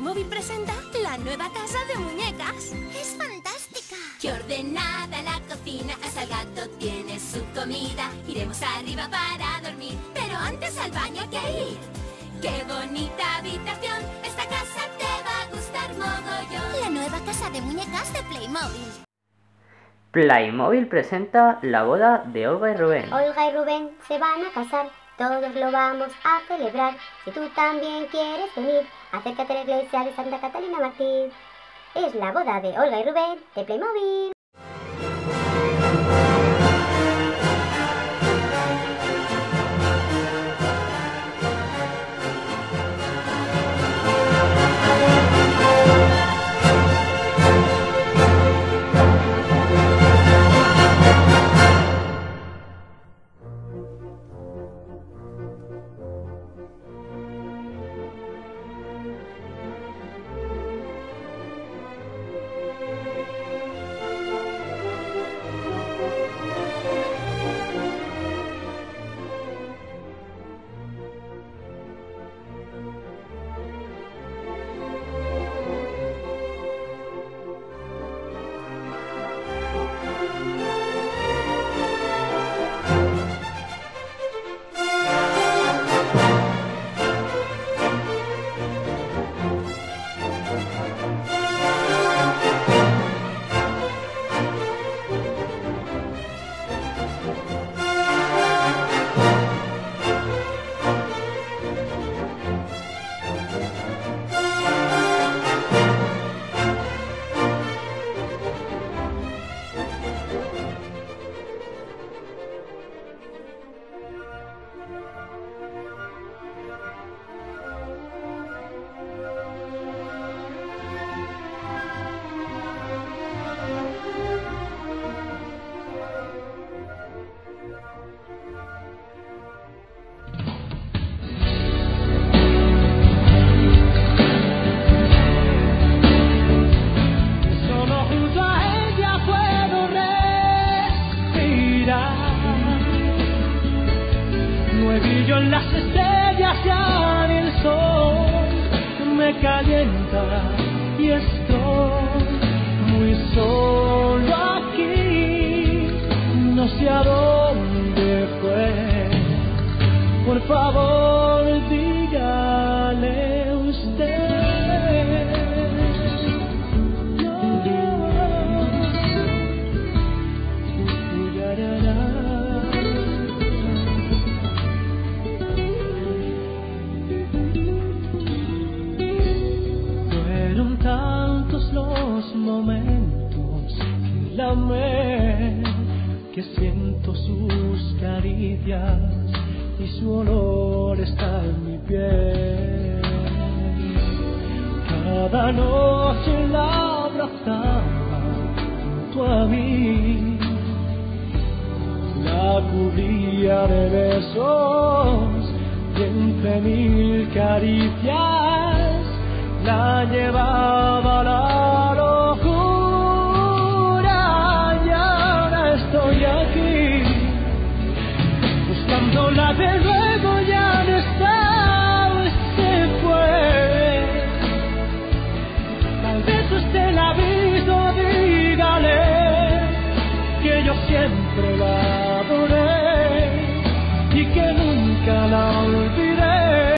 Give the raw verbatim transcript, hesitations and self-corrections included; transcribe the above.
Playmobil presenta la nueva casa de muñecas. ¡Es fantástica! ¡Qué ordenada la cocina! Hasta el gato tiene su comida. Iremos arriba para dormir, pero antes al baño hay que ir. ¡Qué bonita habitación! ¡Esta casa te va a gustar mogollón! La nueva casa de muñecas de Playmobil. Playmobil presenta la boda de Olga y Rubén. Olga y Rubén se van a casar. Todos lo vamos a celebrar. Si tú también quieres venir, acércate a la iglesia de Santa Catalina Martín. Es la boda de Olga y Rubén de Playmobil. Las estrellas ya el sol me calienta y estoy muy solo aquí, no sé a dónde fue, por favor dígale usted. No, ya, ya, ya. Momentos que la amé, que siento sus caricias y su olor está en mi piel. Cada noche la abrazaba junto a mí, la cubría de besos y entre mil caricias la llevaba.